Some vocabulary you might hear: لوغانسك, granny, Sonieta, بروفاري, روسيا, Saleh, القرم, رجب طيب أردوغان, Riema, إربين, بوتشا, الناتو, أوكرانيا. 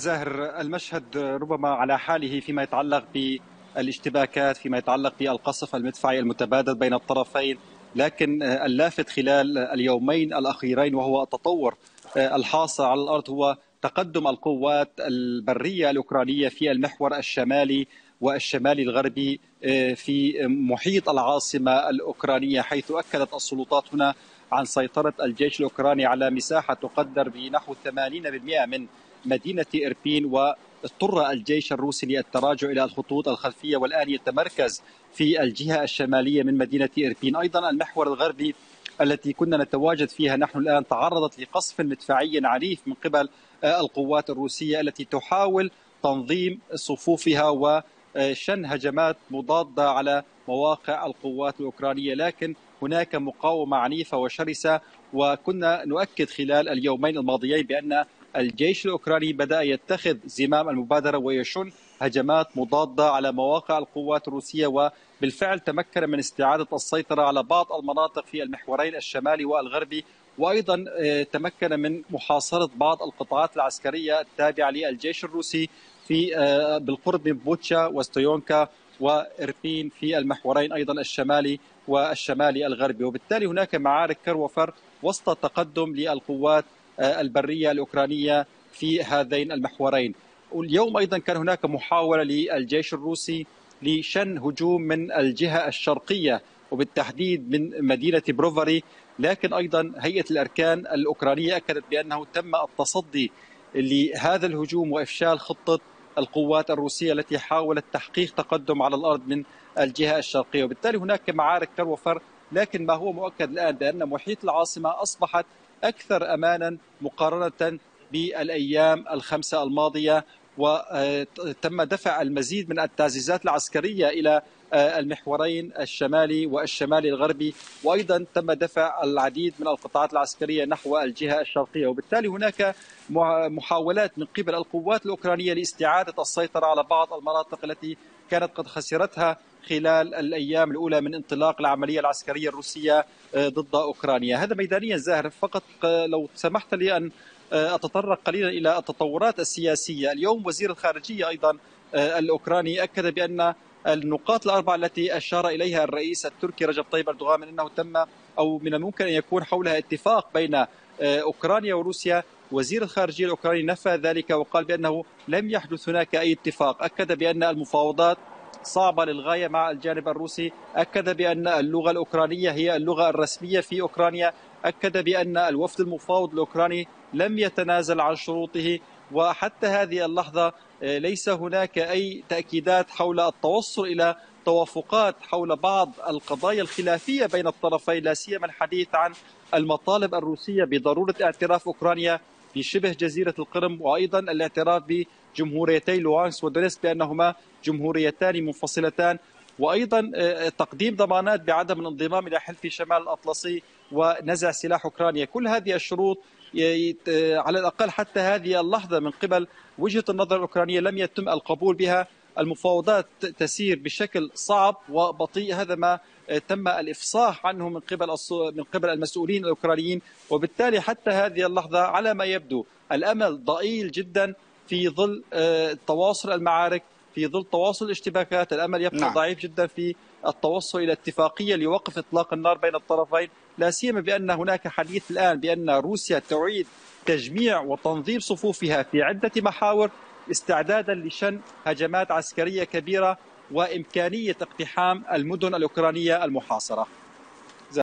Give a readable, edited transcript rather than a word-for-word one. زاهر، المشهد ربما على حاله فيما يتعلق بالاشتباكات، فيما يتعلق بالقصف المدفعي المتبادل بين الطرفين، لكن اللافت خلال اليومين الأخيرين وهو التطور الحاصل على الأرض هو تقدم القوات البرية الأوكرانية في المحور الشمالي والشمالي الغربي في محيط العاصمة الأوكرانية، حيث أكدت السلطات هنا عن سيطرة الجيش الأوكراني على مساحة تقدر بنحو 80% من مدينة إربين، واضطر الجيش الروسي للتراجع إلى الخطوط الخلفية والآن يتمركز في الجهة الشمالية من مدينة إربين. أيضا المحور الغربي التي كنا نتواجد فيها نحن الآن تعرضت لقصف مدفعي عنيف من قبل القوات الروسية التي تحاول تنظيم صفوفها وشن هجمات مضادة على مواقع القوات الأوكرانية، لكن هناك مقاومة عنيفة وشرسة. وكنا نؤكد خلال اليومين الماضيين بأن الجيش الأوكراني بدأ يتخذ زمام المبادرة ويشن هجمات مضادة على مواقع القوات الروسية، وبالفعل تمكن من استعادة السيطرة على بعض المناطق في المحورين الشمالي والغربي، وأيضا تمكن من محاصرة بعض القطاعات العسكرية التابعة للجيش الروسي في بالقرب من بوتشا وستيونكا وإربين في المحورين أيضا الشمالي والشمالي الغربي. وبالتالي هناك معارك كر وفر وسط تقدم للقوات البرية الأوكرانية في هذين المحورين. واليوم أيضا كان هناك محاولة للجيش الروسي لشن هجوم من الجهة الشرقية وبالتحديد من مدينة بروفاري، لكن أيضا هيئة الأركان الأوكرانية أكدت بأنه تم التصدي لهذا الهجوم وإفشال خطة القوات الروسية التي حاولت تحقيق تقدم على الأرض من الجهة الشرقية. وبالتالي هناك معارك كر وفر، لكن ما هو مؤكد الآن بأن محيط العاصمة أصبحت أكثر أمانا مقارنة بالأيام الخمسة الماضية، وتم دفع المزيد من التعزيزات العسكرية إلى المحورين الشمالي والشمالي الغربي، وأيضا تم دفع العديد من القطاعات العسكرية نحو الجهة الشرقية. وبالتالي هناك محاولات من قبل القوات الأوكرانية لاستعادة السيطرة على بعض المناطق التي كانت قد خسرتها خلال الأيام الأولى من انطلاق العملية العسكرية الروسية ضد أوكرانيا. هذا ميدانيا زاهر، فقط لو سمحت لي أن أتطرق قليلا إلى التطورات السياسية. اليوم وزير الخارجية أيضا الأوكراني أكد بأن النقاط الأربعة التي أشار إليها الرئيس التركي رجب طيب أردوغان من أنه تم أو من الممكن أن يكون حولها اتفاق بين أوكرانيا وروسيا، وزير الخارجية الأوكراني نفى ذلك وقال بأنه لم يحدث هناك أي اتفاق. أكد بأن المفاوضات صعبة للغاية مع الجانب الروسي، أكد بأن اللغة الأوكرانية هي اللغة الرسمية في أوكرانيا، أكد بأن الوفد المفاوض الأوكراني لم يتنازل عن شروطه، وحتى هذه اللحظة ليس هناك أي تأكيدات حول التوصل إلى توافقات حول بعض القضايا الخلافية بين الطرفين، لا سيما الحديث عن المطالب الروسية بضرورة اعتراف أوكرانيا بشبه جزيرة القرم، وأيضا الاعتراف بجمهوريتي لوغانسك ودونيتسك بأنهما جمهوريتان منفصلتان، وأيضا تقديم ضمانات بعدم الانضمام إلى حلف شمال الأطلسي ونزع سلاح أوكرانيا. كل هذه الشروط على الأقل حتى هذه اللحظة من قبل وجهة النظر الأوكرانية لم يتم القبول بها. المفاوضات تسير بشكل صعب وبطيء، هذا ما تم الإفصاح عنه من قبل المسؤولين الأوكرانيين. وبالتالي حتى هذه اللحظة على ما يبدو الأمل ضئيل جدا في ظل تواصل المعارك، في ظل تواصل الاشتباكات، الأمل يبقى ضعيف جدا في التوصل إلى اتفاقية لوقف إطلاق النار بين الطرفين، لا سيما بأن هناك حديث الآن بأن روسيا تعيد تجميع وتنظيم صفوفها في عدة محاور استعدادا لشن هجمات عسكرية كبيرة وإمكانية اقتحام المدن الأوكرانية المحاصرة.